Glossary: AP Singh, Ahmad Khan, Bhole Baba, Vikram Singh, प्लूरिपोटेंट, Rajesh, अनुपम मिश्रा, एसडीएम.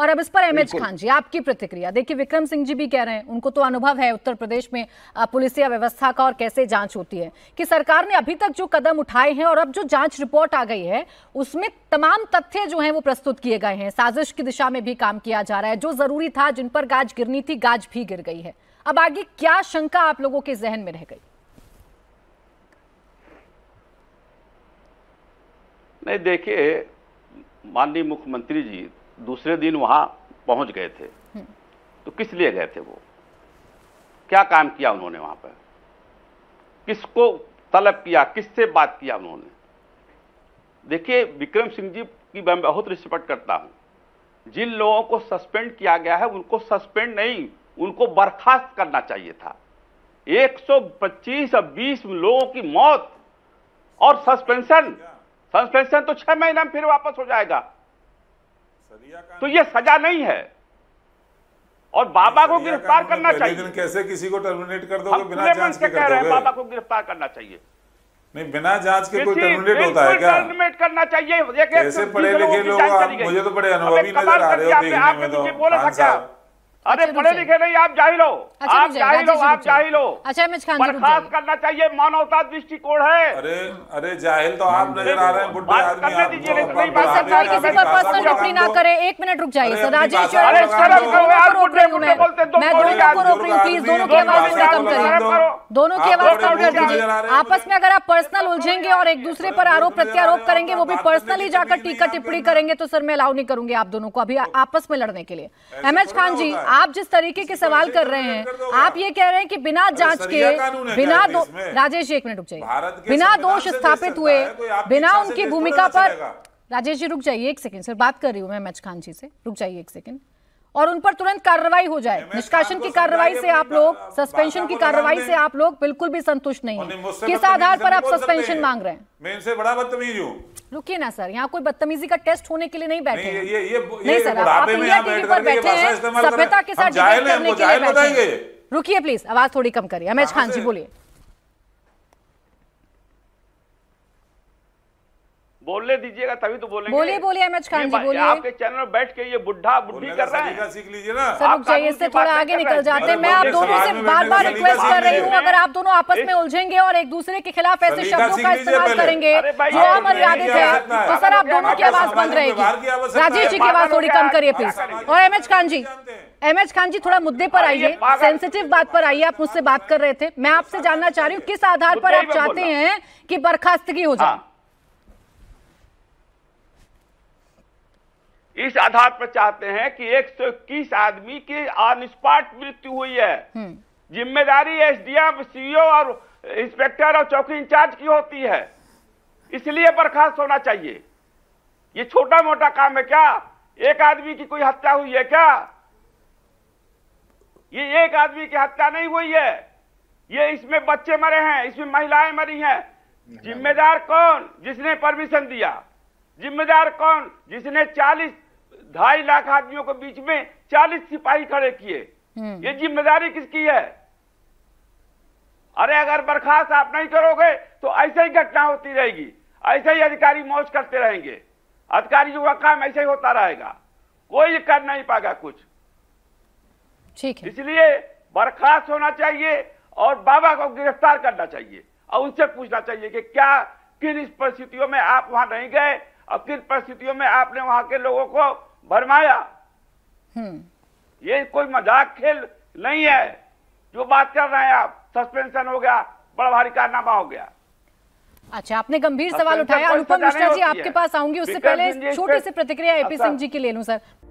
और अब इस पर एमएच खान जी आपकी प्रतिक्रिया। देखिए विक्रम सिंह जी भी कह रहे हैं, उनको तो अनुभव है उत्तर प्रदेश में पुलिसिया व्यवस्था का और कैसे जांच होती है, कि सरकार ने अभी तक जो कदम उठाए हैं और अब जो जांच रिपोर्ट आ गई है उसमें तमाम तथ्य जो हैं वो प्रस्तुत किए गए हैं, साजिश की दिशा में भी काम किया जा रहा है, जो जरूरी था, जिन पर गाज गिरनी थी गाज भी गिर गई है। अब आगे क्या शंका आप लोगों के जहन में रह गई? नहीं देखिए, माननीय मुख्यमंत्री जी दूसरे दिन वहां पहुंच गए थे, तो किस लिए गए थे, वो क्या काम किया उन्होंने वहां पर, किसको तलब किया, किससे बात किया उन्होंने। देखिए विक्रम सिंह जी की मैं बहुत रिस्पेक्ट करता हूं, जिन लोगों को सस्पेंड किया गया है उनको सस्पेंड नहीं, उनको बर्खास्त करना चाहिए था। 125 और 20 लोगों की मौत और सस्पेंशन तो 6 महीना में फिर वापस हो जाएगा, तो ये सजा नहीं है। और बाबा को गिरफ्तार करना चाहिए, कैसे किसी को टर्मिनेट कर दोगे बिना जांच के? कह रहे हैं बाबा को गिरफ्तार करना चाहिए, नहीं बिना जांच के कोई टर्मिनेट होता है क्या? टर्मिनेट करना चाहिए। कैसे पढ़े लिखे लोग, मुझे तो बड़े अनुभवी नजर आ रहे हो। अरे पढ़े लिखे नहीं, आप जाहिल हो, आप जाहिल हो, आप जाहिल हो। अच्छा बर्खास्त करना चाहिए, मानवता दृष्टिकोण है। अरे अरे जाहिल तो आप नजर आ रहे हैं, बुढ़े आदमी ना करें। 1 मिनट रुक जाइए सर, राजेश दोनों की आवाज कम कर दीजिए। आपस में अगर आप पर्सनल उलझेंगे और एक दूसरे पर आरोप प्रत्यारोप करेंगे, वो भी पर्सनली जाकर टीका टिप्पणी करेंगे, तो सर मैं अलाउ नहीं करूंगी आप दोनों को अभी आपस में लड़ने के लिए। एमएच खान जी आप जिस तरीके के सवाल कर रहे हैं, आप ये कह रहे हैं कि बिना जांच के, बिना राजेश 1 मिनट रुक जाइए, बिना दोष स्थापित हुए, बिना उनकी भूमिका पर, राजेश जी रुक जाइए 1 सेकंड सर, बात कर रही हूं मैं एमएच खान जी से, रुक जाइए 1 सेकंड, और उन पर तुरंत कार्रवाई हो जाए। निष्कासन की कार्रवाई से आप लोग, सस्पेंशन की कार्रवाई से आप लोग बिल्कुल भी संतुष्ट नहीं है, किस आधार पर आप सस्पेंशन मांग रहे हैं? मैं इनसे बड़ा बदतमीज हूँ। रुकिए ना सर, यहाँ कोई बदतमीजी का टेस्ट होने के लिए नहीं बैठे हैं। नहीं सर, आप इंडिया टीवी पर बैठे हैं सभ्यता के साथ डिबेट करने के लिए बैठे हैं। रुकिए प्लीज, आवाज थोड़ी कम करिए। अहमद खान जी बोलिए। बोलने दीजिएगा तभी तो बोलेंगे। बोलिए बोलिए अहमद खान जी बोलिए। आपके चैनल में बैठ के ये बुढ़ा बुढ़ी कर रहा है, सीख लीजिए ना। सर रुक जाइए, इससे थोड़ा आगे निकल जाते हैं। मैं आप दोनों से बार बार रिक्वेस्ट कर रही हूँ, अगर आप दोनों आपस में उलझेंगे और एक दूसरे के खिलाफ ऐसे शब्दों का इस्तेमाल करेंगे जो अमर्यादित है, तो सर आप दोनों की आवाज बंद रहेगी। राजेश जी की आवाज थोड़ी कम करिए प्लीज। और अहमद खान जी थोड़ा मुद्दे पर आइए, सेंसिटिव बात पर आइए। आप मुझसे बात कर रहे थे, मैं आपसे जानना चाह रही हूँ किस आधार पर आप चाहते हैं कि बर्खास्तगी हो जाए? इस आधार पर चाहते हैं कि 121 आदमी की ऑन स्पॉट मृत्यु हुई है, जिम्मेदारी एसडीएम, सीईओ और इंस्पेक्टर और चौकी इंचार्ज की होती है, इसलिए बर्खास्त होना चाहिए। ये छोटा मोटा काम है क्या? एक आदमी की कोई हत्या हुई है क्या? ये एक आदमी की हत्या नहीं हुई है, ये इसमें बच्चे मरे हैं, इसमें महिलाएं मरी हैं। जिम्मेदार कौन? जिसने परमिशन दिया। जिम्मेदार कौन? जिसने 40-2.5 लाख आदमियों के बीच में 40 सिपाही खड़े किए। ये जिम्मेदारी किसकी है? अरे अगर बर्खास्त आप नहीं करोगे तो ऐसे ही घटना होती रहेगी, ऐसे ही अधिकारी मौज करते रहेंगे, अधिकारियों का काम ऐसे ही होता रहेगा, कोई कर नहीं पाएगा कुछ। ठीक है, इसलिए बर्खास्त होना चाहिए और बाबा को गिरफ्तार करना चाहिए और उनसे पूछना चाहिए कि क्या, किन परिस्थितियों में आप वहां नहीं गए, अब किन परिस्थितियों में आपने वहां के लोगों को भरमाया। ये कोई मजाक खेल नहीं है जो बात कर रहे हैं आप। सस्पेंशन हो गया, बड़ा भारी कारनामा हो गया। अच्छा, आपने गंभीर सवाल उठाया। अनुपम मिश्रा जी आपके पास आऊंगी, उससे पहले छोटी सी प्रतिक्रिया एपी सिंह जी की ले लूं सर।